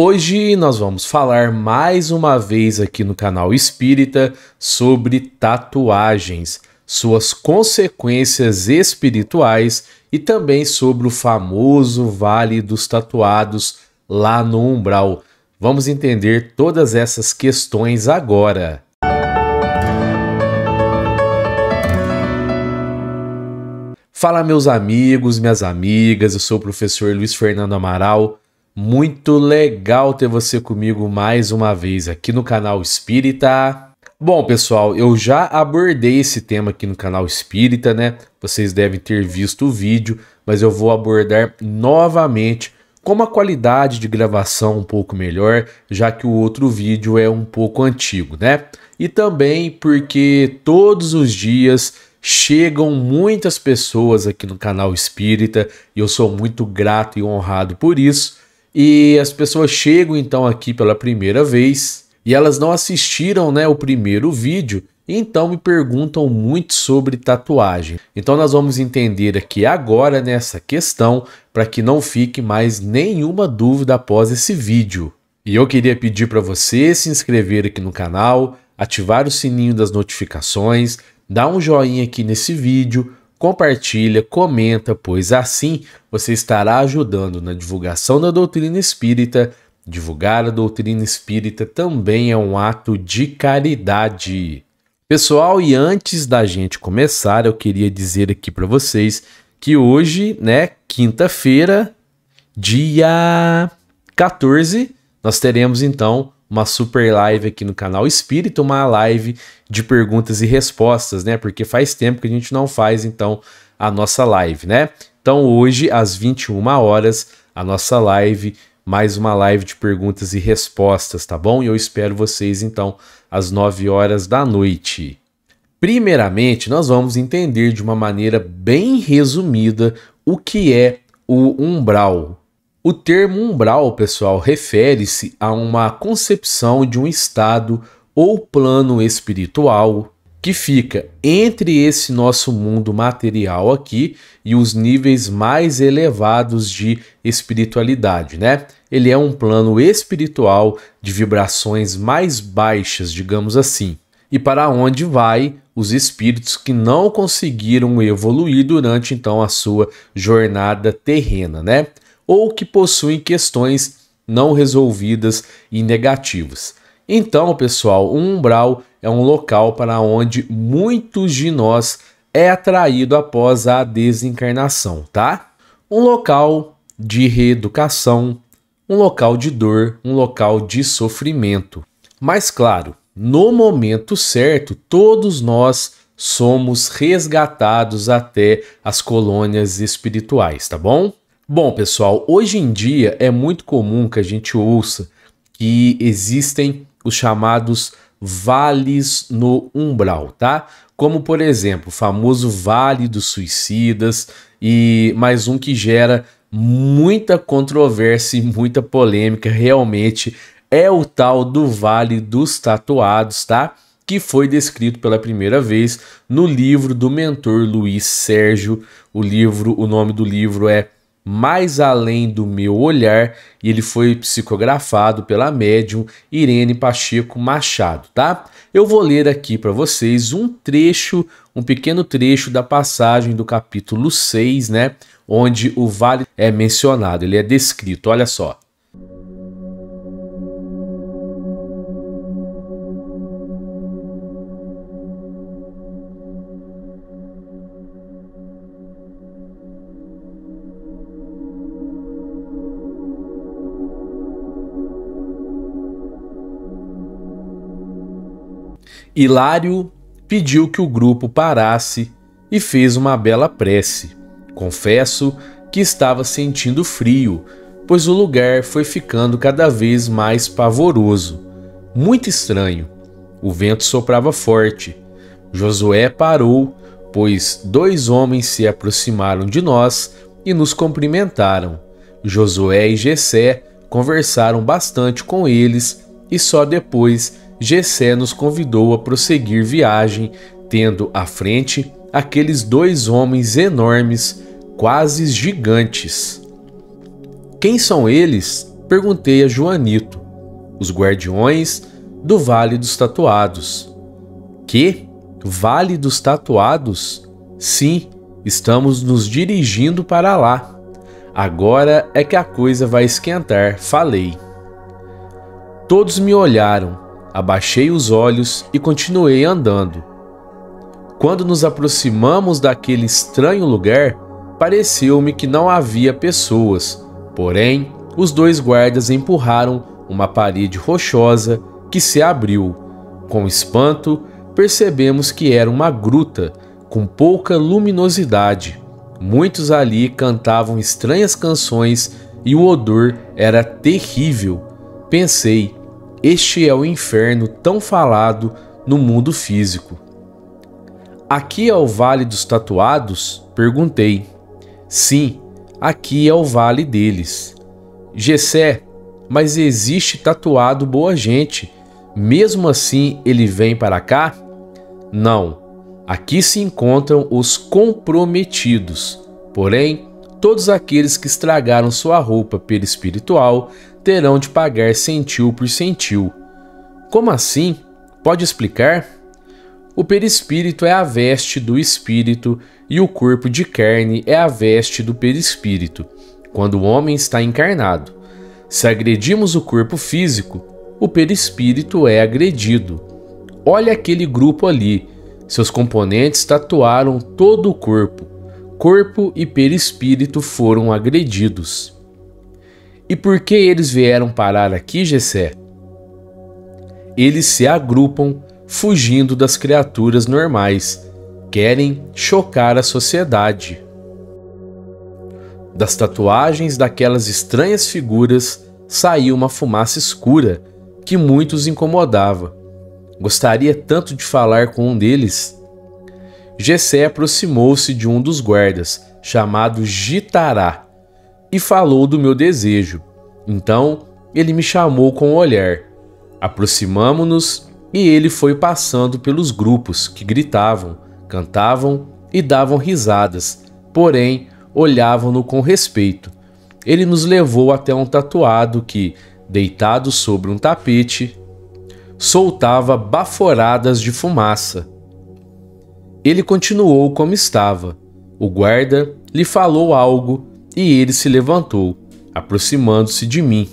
Hoje nós vamos falar mais uma vez aqui no canal Espírita sobre tatuagens, suas consequências espirituais e também sobre o famoso Vale dos Tatuados lá no Umbral. Vamos entender todas essas questões agora. Fala meus amigos, minhas amigas, eu sou o professor Luiz Fernando Amaral. Muito legal ter você comigo mais uma vez aqui no canal Espírita. Bom, pessoal, eu já abordei esse tema aqui no canal Espírita, né? Vocês devem ter visto o vídeo, mas eu vou abordar novamente com uma qualidade de gravação um pouco melhor, já que o outro vídeo é um pouco antigo, né? E também porque todos os dias chegam muitas pessoas aqui no canal Espírita e eu sou muito grato e honrado por isso. E as pessoas chegam então aqui pela primeira vez e elas não assistiram, né, o primeiro vídeo, então me perguntam muito sobre tatuagem. Então nós vamos entender aqui agora nessa questão para que não fique mais nenhuma dúvida após esse vídeo. E eu queria pedir para você se inscrever aqui no canal, ativar o sininho das notificações, dar um joinha aqui nesse vídeo, compartilha, comenta, pois assim você estará ajudando na divulgação da doutrina espírita. Divulgar a doutrina espírita também é um ato de caridade. Pessoal, e antes da gente começar, eu queria dizer aqui para vocês que hoje, né, quinta-feira, dia 14, nós teremos então uma super live aqui no canal Espírita, uma live de perguntas e respostas, né? Porque faz tempo que a gente não faz, então, a nossa live, né? Então, hoje, às 21 horas, a nossa live, mais uma live de perguntas e respostas, tá bom? E eu espero vocês, então, às 9 horas da noite. Primeiramente, nós vamos entender de uma maneira bem resumida o que é o umbral. O termo umbral, pessoal, refere-se a uma concepção de um estado ou plano espiritual que fica entre esse nosso mundo material aqui e os níveis mais elevados de espiritualidade, né? Ele é um plano espiritual de vibrações mais baixas, digamos assim, e para onde vai os espíritos que não conseguiram evoluir durante, então, a sua jornada terrena, né? Ou que possuem questões não resolvidas e negativas. Então, pessoal, o umbral é um local para onde muitos de nós é atraído após a desencarnação, tá? Um local de reeducação, um local de dor, um local de sofrimento. Mas, claro, no momento certo, todos nós somos resgatados até as colônias espirituais, tá bom? Bom, pessoal, hoje em dia é muito comum que a gente ouça que existem os chamados vales no umbral, tá? Como, por exemplo, o famoso Vale dos Suicidas e mais um que gera muita controvérsia e muita polêmica, realmente é o tal do Vale dos Tatuados, tá? Que foi descrito pela primeira vez no livro do mentor Luiz Sérgio. O nome do livro é Mais Além do Meu Olhar, e ele foi psicografado pela médium Irene Pacheco Machado, tá? Eu vou ler aqui para vocês um pequeno trecho da passagem do capítulo 6, né? Onde o vale é mencionado, ele é descrito, olha só. Hilário pediu que o grupo parasse e fez uma bela prece. Confesso que estava sentindo frio, pois o lugar foi ficando cada vez mais pavoroso. Muito estranho. O vento soprava forte. Josué parou, pois dois homens se aproximaram de nós e nos cumprimentaram. Josué e Jessé conversaram bastante com eles e só depois Jessé nos convidou a prosseguir viagem, tendo à frente aqueles dois homens enormes, quase gigantes. Quem são eles? perguntei a Joanito, os guardiões do Vale dos Tatuados. Que? Vale dos Tatuados? Sim, estamos nos dirigindo para lá. Agora é que a coisa vai esquentar, falei. Todos me olharam, abaixei os olhos e continuei andando. Quando nos aproximamos daquele estranho lugar, pareceu-me que não havia pessoas, porém, os dois guardas empurraram uma parede rochosa que se abriu. Com espanto, percebemos que era uma gruta com pouca luminosidade. Muitos ali cantavam estranhas canções e o odor era terrível. Pensei, este é o inferno tão falado no mundo físico. Aqui é o Vale dos Tatuados? Perguntei. Sim, aqui é o vale deles. Gessé, mas existe tatuado boa gente. Mesmo assim ele vem para cá? Não. Aqui se encontram os comprometidos, porém, todos aqueles que estragaram sua roupa perispiritual terão de pagar centil por centil. Como assim? Pode explicar? O perispírito é a veste do espírito e o corpo de carne é a veste do perispírito, quando o homem está encarnado. Se agredimos o corpo físico, o perispírito é agredido. Olha aquele grupo ali. Seus componentes tatuaram todo o corpo. Corpo e perispírito foram agredidos. E por que eles vieram parar aqui, Gessé? Eles se agrupam, fugindo das criaturas normais. Querem chocar a sociedade. Das tatuagens daquelas estranhas figuras saiu uma fumaça escura que muitos incomodava. Gostaria tanto de falar com um deles. Gessé aproximou-se de um dos guardas, chamado Gitará, e falou do meu desejo. Então, ele me chamou com o olhar. Aproximamo-nos e ele foi passando pelos grupos que gritavam, cantavam e davam risadas, porém, olhavam-no com respeito. Ele nos levou até um tatuado que, deitado sobre um tapete, soltava baforadas de fumaça. Ele continuou como estava. O guarda lhe falou algo e ele se levantou, aproximando-se de mim.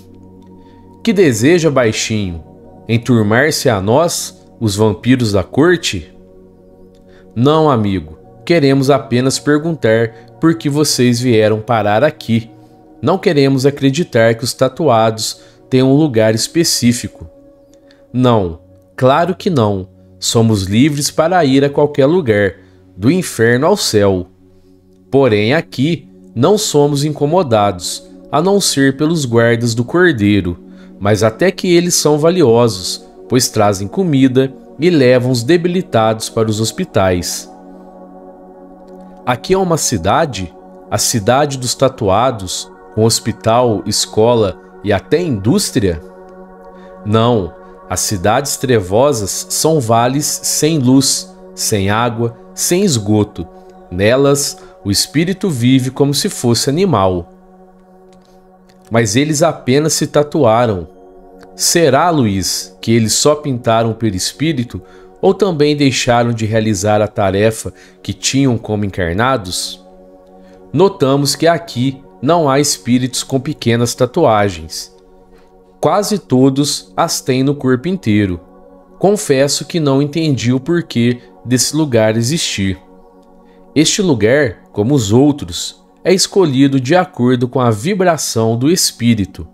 Que deseja, baixinho? Enturmar-se a nós, os vampiros da corte? Não, amigo. Queremos apenas perguntar por que vocês vieram parar aqui. Não queremos acreditar que os tatuados têm um lugar específico. Não, claro que não. Somos livres para ir a qualquer lugar, do inferno ao céu. Porém, aqui não somos incomodados, a não ser pelos guardas do cordeiro, mas até que eles são valiosos, pois trazem comida e levam os debilitados para os hospitais. Aqui é uma cidade, a cidade dos tatuados, com hospital, escola e até indústria? Não. As cidades trevosas são vales sem luz, sem água, sem esgoto. Nelas, o espírito vive como se fosse animal. Mas eles apenas se tatuaram. Será, Luiz, que eles só pintaram o perispírito ou também deixaram de realizar a tarefa que tinham como encarnados? Notamos que aqui não há espíritos com pequenas tatuagens. Quase todos as têm no corpo inteiro. Confesso que não entendi o porquê desse lugar existir. Este lugar, como os outros, é escolhido de acordo com a vibração do espírito.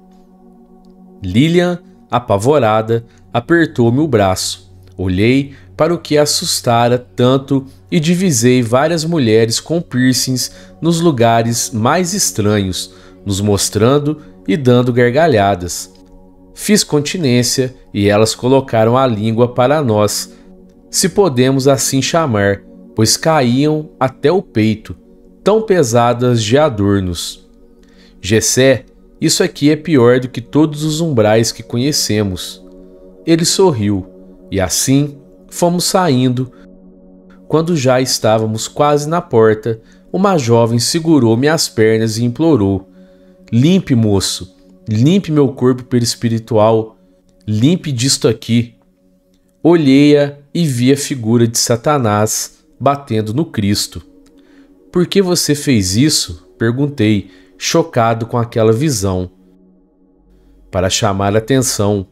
Lilian, apavorada, apertou-me o braço. Olhei para o que assustara tanto e divisei várias mulheres com piercings nos lugares mais estranhos, nos mostrando e dando gargalhadas. Fiz continência e elas colocaram a língua para nós, se podemos assim chamar, pois caíam até o peito, tão pesadas de adornos. Gessé, isso aqui é pior do que todos os umbrais que conhecemos. Ele sorriu, e assim fomos saindo. Quando já estávamos quase na porta, uma jovem segurou-me as pernas e implorou: Limpe, moço. Limpe meu corpo perispiritual, limpe disto aqui. Olhei-a e vi a figura de Satanás batendo no Cristo. Por que você fez isso? Perguntei, chocado com aquela visão. Para chamar a atenção.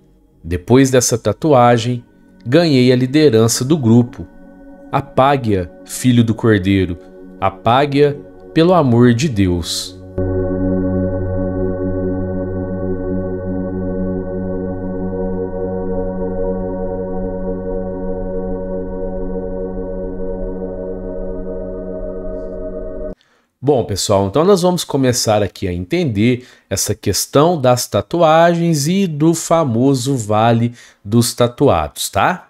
Depois dessa tatuagem, ganhei a liderança do grupo. Apague-a, filho do Cordeiro. Apague-a pelo amor de Deus. Bom, pessoal, então nós vamos começar aqui a entender essa questão das tatuagens e do famoso Vale dos Tatuados, tá?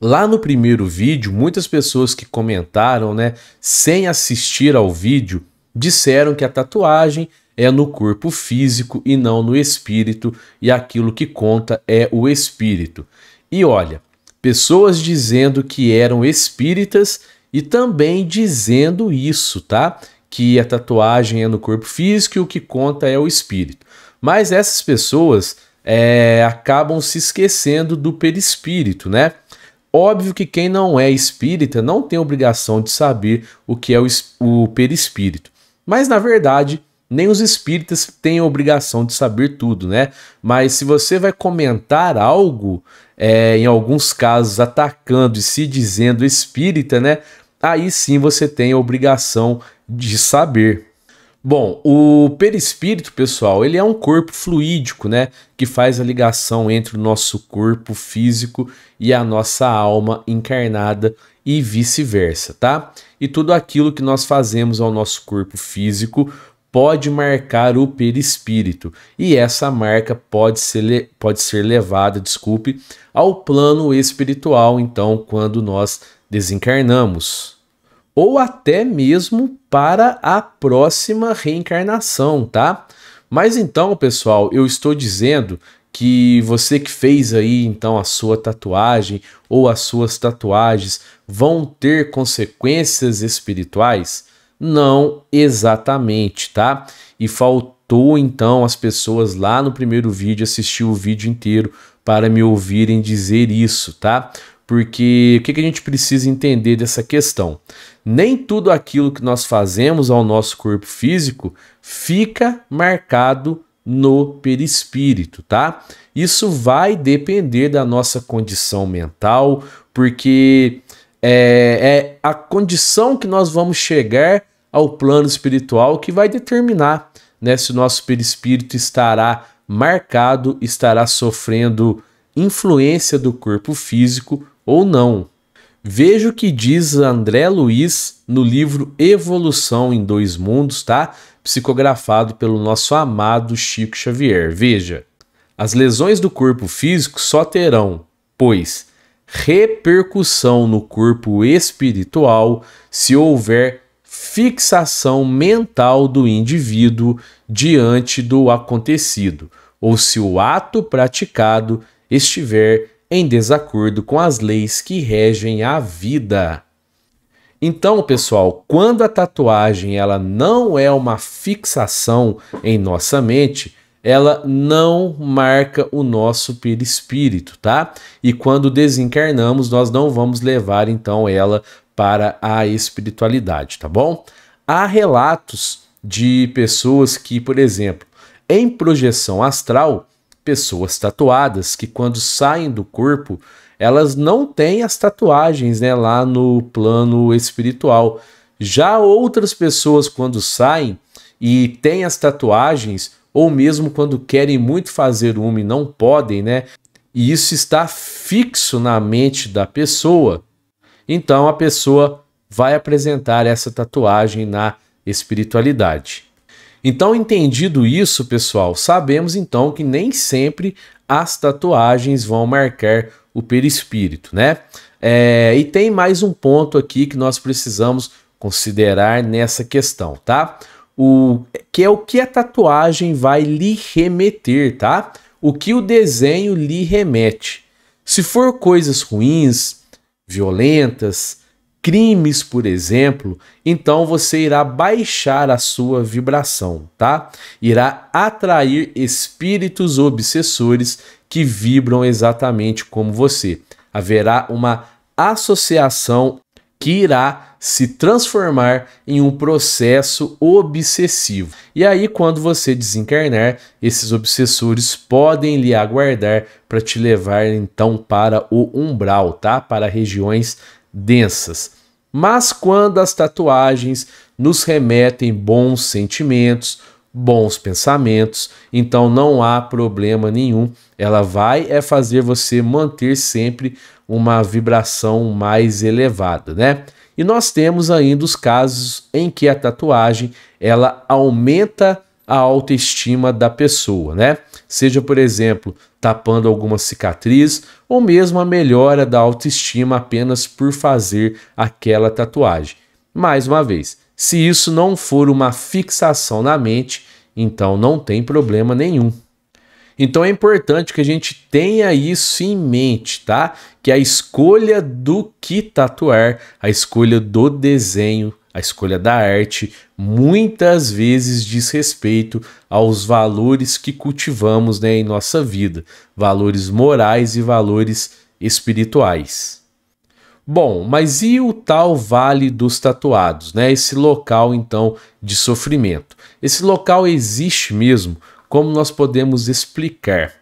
Lá no primeiro vídeo, muitas pessoas que comentaram, né, sem assistir ao vídeo, disseram que a tatuagem é no corpo físico e não no espírito, e aquilo que conta é o espírito. E olha, pessoas dizendo que eram espíritas e também dizendo isso, tá? Que a tatuagem é no corpo físico e o que conta é o espírito. Mas essas pessoas acabam se esquecendo do perispírito, né? Óbvio que quem não é espírita não tem obrigação de saber o que é o perispírito. Mas, na verdade, nem os espíritas têm a obrigação de saber tudo, né? Mas se você vai comentar algo, em alguns casos, atacando e se dizendo espírita, né? Aí sim você tem a obrigação de saber. Bom, o perispírito, pessoal, ele é um corpo fluídico, né? Que faz a ligação entre o nosso corpo físico e a nossa alma encarnada e vice-versa, tá? E tudo aquilo que nós fazemos ao nosso corpo físico pode marcar o perispírito. E essa marca pode ser levada, desculpe, ao plano espiritual, então, quando nós desencarnamos. Ou até mesmo para a próxima reencarnação, tá? Mas então, pessoal, eu estou dizendo que você que fez aí, então, a sua tatuagem ou as suas tatuagens vão ter consequências espirituais? Não exatamente, tá? E faltou, então, as pessoas lá no primeiro vídeo assistir o vídeo inteiro para me ouvirem dizer isso, tá? Porque o que a gente precisa entender dessa questão? Nem tudo aquilo que nós fazemos ao nosso corpo físico fica marcado no perispírito, tá? Isso vai depender da nossa condição mental, porque é a condição que nós vamos chegar ao plano espiritual que vai determinar, né, se o nosso perispírito estará marcado, estará sofrendo influência do corpo físico ou não. Veja o que diz André Luiz no livro Evolução em Dois Mundos, tá? Psicografado pelo nosso amado Chico Xavier. Veja, as lesões do corpo físico só terão, pois, repercussão no corpo espiritual se houver fixação mental do indivíduo diante do acontecido, ou se o ato praticado estiver em desacordo com as leis que regem a vida. Então, pessoal, quando a tatuagem ela não é uma fixação em nossa mente, ela não marca o nosso perispírito, tá? E quando desencarnamos, nós não vamos levar, então, ela para a espiritualidade, tá bom? Há relatos de pessoas que, por exemplo, em projeção astral, pessoas tatuadas que quando saem do corpo, elas não têm as tatuagens, né, lá no plano espiritual. Já outras pessoas quando saem e têm as tatuagens, ou mesmo quando querem muito fazer uma e não podem, né, e isso está fixo na mente da pessoa, então a pessoa vai apresentar essa tatuagem na espiritualidade. Então, entendido isso, pessoal, sabemos então que nem sempre as tatuagens vão marcar o perispírito, né? E tem mais um ponto aqui que nós precisamos considerar nessa questão, tá? O que a tatuagem vai lhe remeter, tá? O que o desenho lhe remete. Se for coisas ruins, violentas, crimes, por exemplo, então você irá baixar a sua vibração, tá? Irá atrair espíritos obsessores que vibram exatamente como você. Haverá uma associação que irá se transformar em um processo obsessivo. E aí, quando você desencarnar, esses obsessores podem lhe aguardar para te levar, então, para o umbral, tá? Para regiões densas. Mas quando as tatuagens nos remetem bons sentimentos, bons pensamentos, então não há problema nenhum. Ela vai fazer você manter sempre uma vibração mais elevada, né? E nós temos ainda os casos em que a tatuagem, ela aumenta a autoestima da pessoa, né? Seja, por exemplo, tapando alguma cicatriz ou mesmo a melhora da autoestima apenas por fazer aquela tatuagem. Mais uma vez, se isso não for uma fixação na mente, então não tem problema nenhum. Então é importante que a gente tenha isso em mente, tá? Que a escolha do que tatuar, a escolha do desenho, a escolha da arte, muitas vezes diz respeito aos valores que cultivamos, né, em nossa vida, valores morais e valores espirituais. Bom, mas e o tal Vale dos Tatuados, né? Esse local, então, de sofrimento. Esse local existe mesmo? Como nós podemos explicar?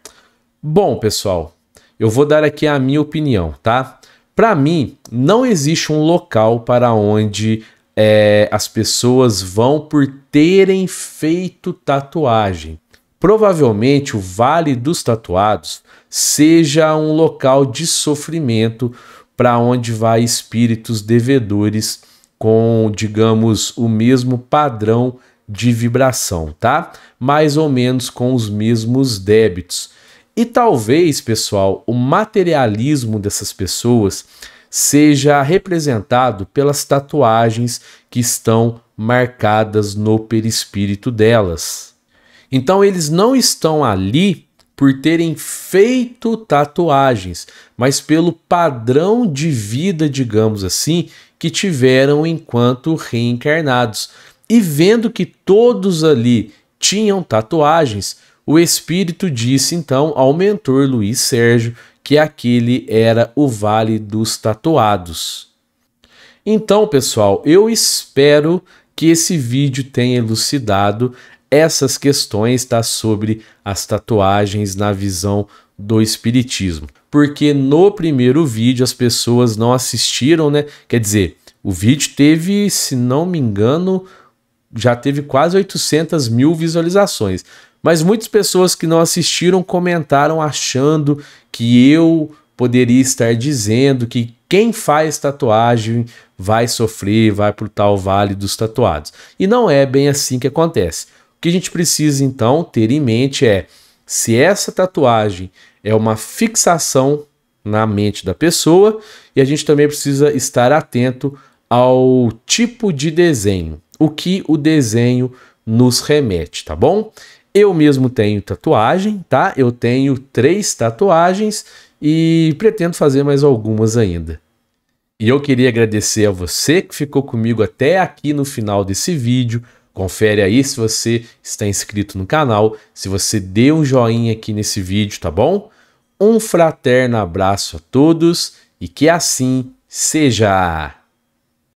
Bom, pessoal, eu vou dar aqui a minha opinião, tá? Para mim, não existe um local para onde as pessoas vão por terem feito tatuagem. Provavelmente o Vale dos Tatuados seja um local de sofrimento, para onde vai espíritos devedores com, digamos, o mesmo padrão de vibração, tá? Mais ou menos com os mesmos débitos. E talvez, pessoal, o materialismo dessas pessoas seja representado pelas tatuagens que estão marcadas no perispírito delas. Então, eles não estão ali por terem feito tatuagens, mas pelo padrão de vida, digamos assim, que tiveram enquanto reencarnados. E vendo que todos ali tinham tatuagens, o espírito disse então ao mentor Luiz Sérgio que aquele era o Vale dos Tatuados. Então, pessoal, eu espero que esse vídeo tenha elucidado essas questões, tá, sobre as tatuagens na visão do espiritismo. Porque no primeiro vídeo as pessoas não assistiram, né? Quer dizer, o vídeo teve, se não me engano, já teve quase 800 mil visualizações. Mas muitas pessoas que não assistiram comentaram achando que eu poderia estar dizendo que quem faz tatuagem vai sofrer, vai pro tal Vale dos Tatuados. E não é bem assim que acontece. O que a gente precisa, então, ter em mente é se essa tatuagem é uma fixação na mente da pessoa, e a gente também precisa estar atento ao tipo de desenho, o que o desenho nos remete, tá bom? Eu mesmo tenho tatuagem, tá? Eu tenho 3 tatuagens e pretendo fazer mais algumas ainda. E eu queria agradecer a você que ficou comigo até aqui no final desse vídeo. Confere aí se você está inscrito no canal, se você deu um joinha aqui nesse vídeo, tá bom? Um fraterno abraço a todos e que assim seja!